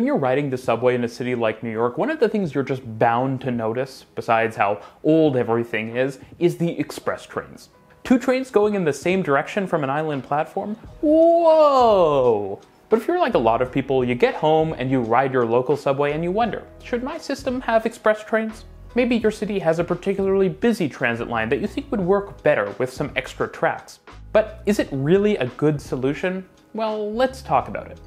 When you're riding the subway in a city like New York, one of the things you're just bound to notice, besides how old everything is the express trains. Two trains going in the same direction from an island platform? Whoa! But if you're like a lot of people, you get home and you ride your local subway and you wonder, should my system have express trains? Maybe your city has a particularly busy transit line that you think would work better with some extra tracks. But is it really a good solution? Well, let's talk about it.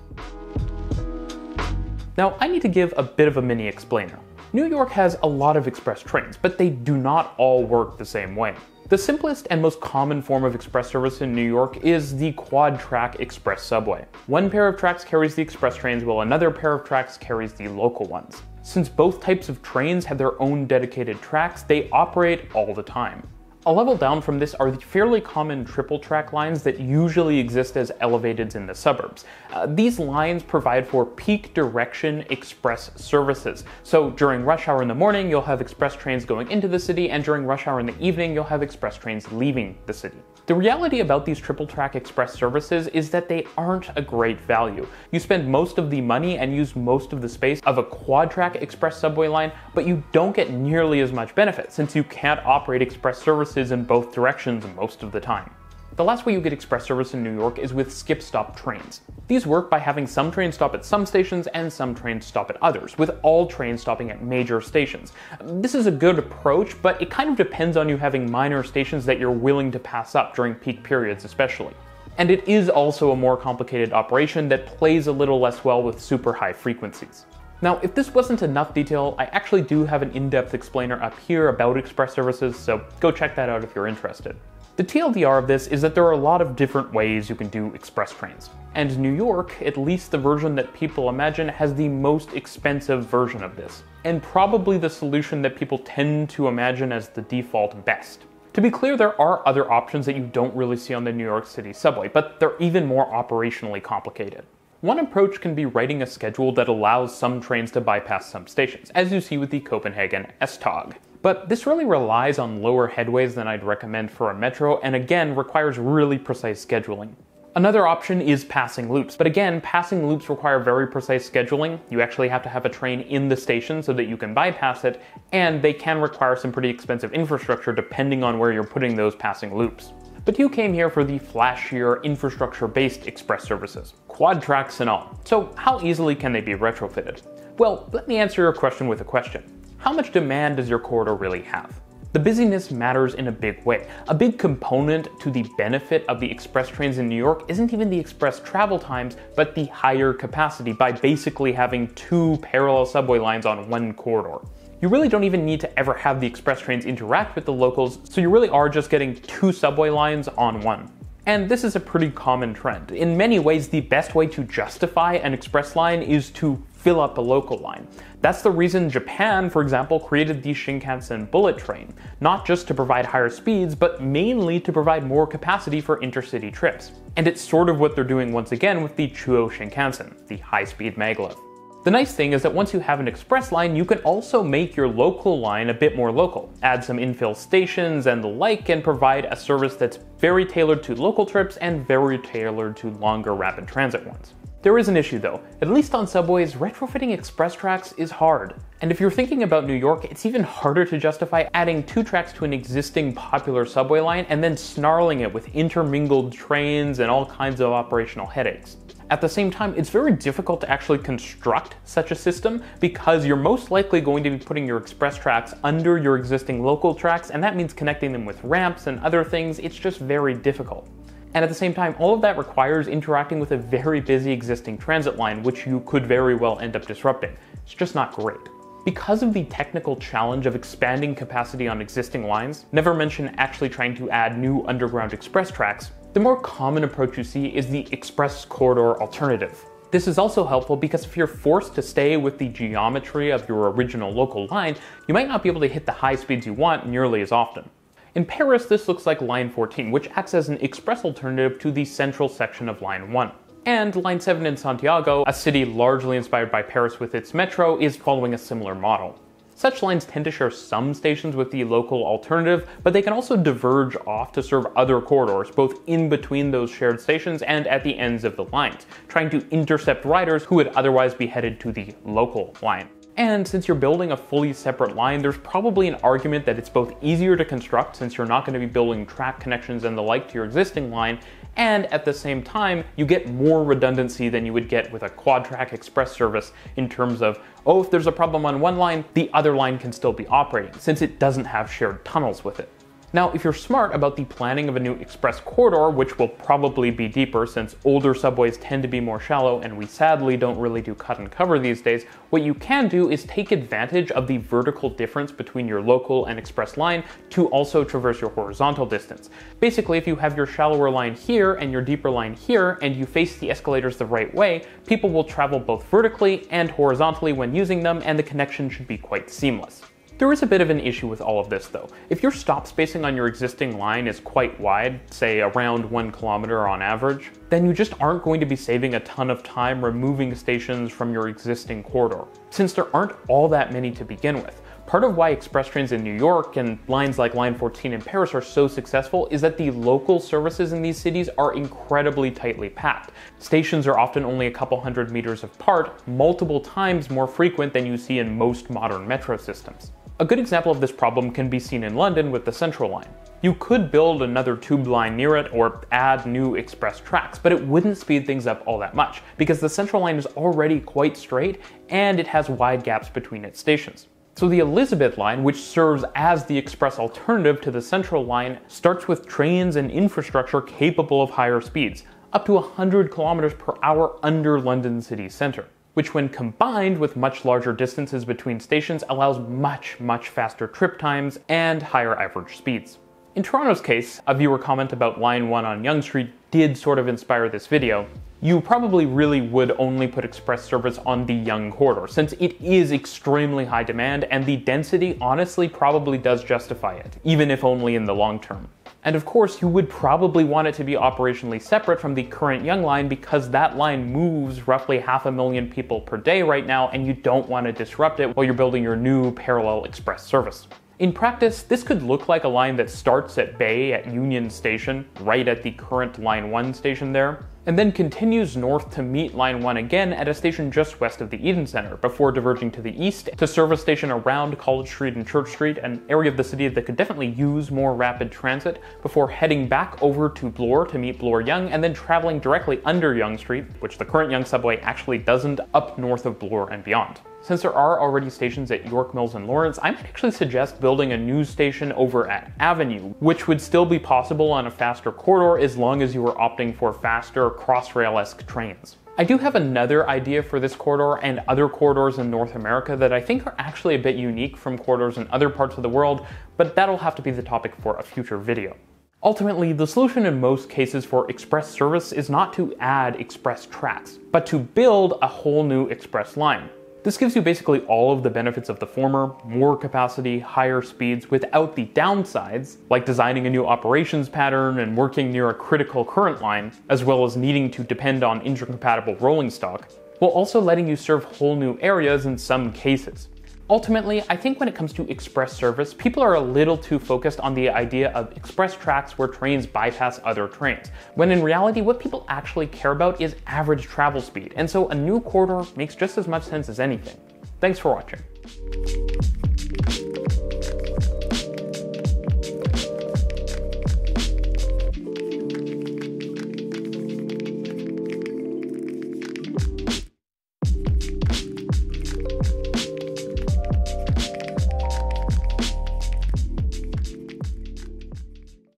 Now, I need to give a bit of a mini explainer. New York has a lot of express trains, but they do not all work the same way. The simplest and most common form of express service in New York is the quad-track express subway. One pair of tracks carries the express trains, while another pair of tracks carries the local ones. Since both types of trains have their own dedicated tracks, they operate all the time. A level down from this are the fairly common triple-track lines that usually exist as elevateds in the suburbs. These lines provide for peak direction express services. So during rush hour in the morning, you'll have express trains going into the city, and during rush hour in the evening, you'll have express trains leaving the city. The reality about these triple-track express services is that they aren't a great value. You spend most of the money and use most of the space of a quad-track express subway line, but you don't get nearly as much benefit since you can't operate express services in both directions most of the time. The last way you get express service in New York is with skip-stop trains. These work by having some trains stop at some stations and some trains stop at others, with all trains stopping at major stations. This is a good approach, but it kind of depends on you having minor stations that you're willing to pass up during peak periods especially. And it is also a more complicated operation that plays a little less well with super high frequencies. Now, if this wasn't enough detail, I actually do have an in-depth explainer up here about express services, so go check that out if you're interested. The TLDR of this is that there are a lot of different ways you can do express trains. And New York, at least the version that people imagine, has the most expensive version of this, and probably the solution that people tend to imagine as the default best. To be clear, there are other options that you don't really see on the New York City subway, but they're even more operationally complicated. One approach can be writing a schedule that allows some trains to bypass some stations, as you see with the Copenhagen S-Tog. But this really relies on lower headways than I'd recommend for a metro, and again, requires really precise scheduling. Another option is passing loops, but again, passing loops require very precise scheduling. You actually have to have a train in the station so that you can bypass it, and they can require some pretty expensive infrastructure depending on where you're putting those passing loops. But you came here for the flashier, infrastructure-based express services, quad tracks and all. So how easily can they be retrofitted? Well, let me answer your question with a question. How much demand does your corridor really have? The busyness matters in a big way. A big component to the benefit of the express trains in New York isn't even the express travel times, but the higher capacity by basically having two parallel subway lines on one corridor. You really don't even need to ever have the express trains interact with the locals, so you really are just getting two subway lines on one. And this is a pretty common trend. In many ways, the best way to justify an express line is to fill up a local line. That's the reason Japan, for example, created the Shinkansen bullet train, not just to provide higher speeds, but mainly to provide more capacity for intercity trips. And it's sort of what they're doing once again with the Chuo Shinkansen, the high-speed maglev. The nice thing is that once you have an express line, you can also make your local line a bit more local, add some infill stations and the like, and provide a service that's very tailored to local trips and very tailored to longer rapid transit ones. There is an issue though. At least on subways, retrofitting express tracks is hard. And if you're thinking about New York, it's even harder to justify adding two tracks to an existing popular subway line and then snarling it with intermingled trains and all kinds of operational headaches. At the same time, it's very difficult to actually construct such a system because you're most likely going to be putting your express tracks under your existing local tracks, and that means connecting them with ramps and other things. It's just very difficult. And at the same time, all of that requires interacting with a very busy existing transit line, which you could very well end up disrupting. It's just not great. Because of the technical challenge of expanding capacity on existing lines, never mention actually trying to add new underground express tracks, the more common approach you see is the express corridor alternative. This is also helpful because if you're forced to stay with the geometry of your original local line, you might not be able to hit the high speeds you want nearly as often. In Paris, this looks like Line 14, which acts as an express alternative to the central section of Line 1. And Line 7 in Santiago, a city largely inspired by Paris with its metro, is following a similar model. Such lines tend to share some stations with the local alternative, but they can also diverge off to serve other corridors, both in between those shared stations and at the ends of the lines, trying to intercept riders who would otherwise be headed to the local line. And since you're building a fully separate line, there's probably an argument that it's both easier to construct since you're not going to be building track connections and the like to your existing line, and at the same time, you get more redundancy than you would get with a quad-track express service in terms of, oh, if there's a problem on one line, the other line can still be operating, since it doesn't have shared tunnels with it. Now, if you're smart about the planning of a new express corridor, which will probably be deeper since older subways tend to be more shallow and we sadly don't really do cut and cover these days, what you can do is take advantage of the vertical difference between your local and express line to also traverse your horizontal distance. Basically, if you have your shallower line here and your deeper line here, and you face the escalators the right way, people will travel both vertically and horizontally when using them, and the connection should be quite seamless. There is a bit of an issue with all of this though. If your stop spacing on your existing line is quite wide, say around 1 kilometer on average, then you just aren't going to be saving a ton of time removing stations from your existing corridor, since there aren't all that many to begin with. Part of why express trains in New York and lines like Line 14 in Paris are so successful is that the local services in these cities are incredibly tightly packed. Stations are often only a couple hundred meters apart, multiple times more frequent than you see in most modern metro systems. A good example of this problem can be seen in London with the Central Line. You could build another tube line near it or add new express tracks, but it wouldn't speed things up all that much because the Central Line is already quite straight and it has wide gaps between its stations. So the Elizabeth Line, which serves as the express alternative to the Central Line, starts with trains and infrastructure capable of higher speeds, up to 100 kilometers per hour under London city center, which when combined with much larger distances between stations allows much, much faster trip times and higher average speeds. In Toronto's case, a viewer comment about Line 1 on Yonge Street did sort of inspire this video. You probably really would only put express service on the Yonge corridor, since it is extremely high demand and the density honestly probably does justify it, even if only in the long term. And of course, you would probably want it to be operationally separate from the current Yonge line because that line moves roughly 500,000 people per day right now, and you don't want to disrupt it while you're building your new parallel express service. In practice, this could look like a line that starts at Bay at Union Station, right at the current Line 1 station there, and then continues north to meet Line 1 again at a station just west of the Eden Center, before diverging to the east to serve a station around College Street and Church Street, an area of the city that could definitely use more rapid transit, before heading back over to Bloor to meet Bloor-Yonge, and then traveling directly under Yonge Street, which the current Yonge subway actually doesn't, up north of Bloor and beyond. Since there are already stations at York Mills and Lawrence, I might actually suggest building a new station over at Avenue, which would still be possible on a faster corridor as long as you were opting for faster Crossrail-esque trains. I do have another idea for this corridor and other corridors in North America that I think are actually a bit unique from corridors in other parts of the world, but that'll have to be the topic for a future video. Ultimately, the solution in most cases for express service is not to add express tracks, but to build a whole new express line. This gives you basically all of the benefits of the former, more capacity, higher speeds, without the downsides, like designing a new operations pattern and working near a critical current line, as well as needing to depend on intercompatible rolling stock, while also letting you serve whole new areas in some cases. Ultimately, I think when it comes to express service, people are a little too focused on the idea of express tracks where trains bypass other trains, when in reality, what people actually care about is average travel speed, and so a new corridor makes just as much sense as anything. Thanks for watching.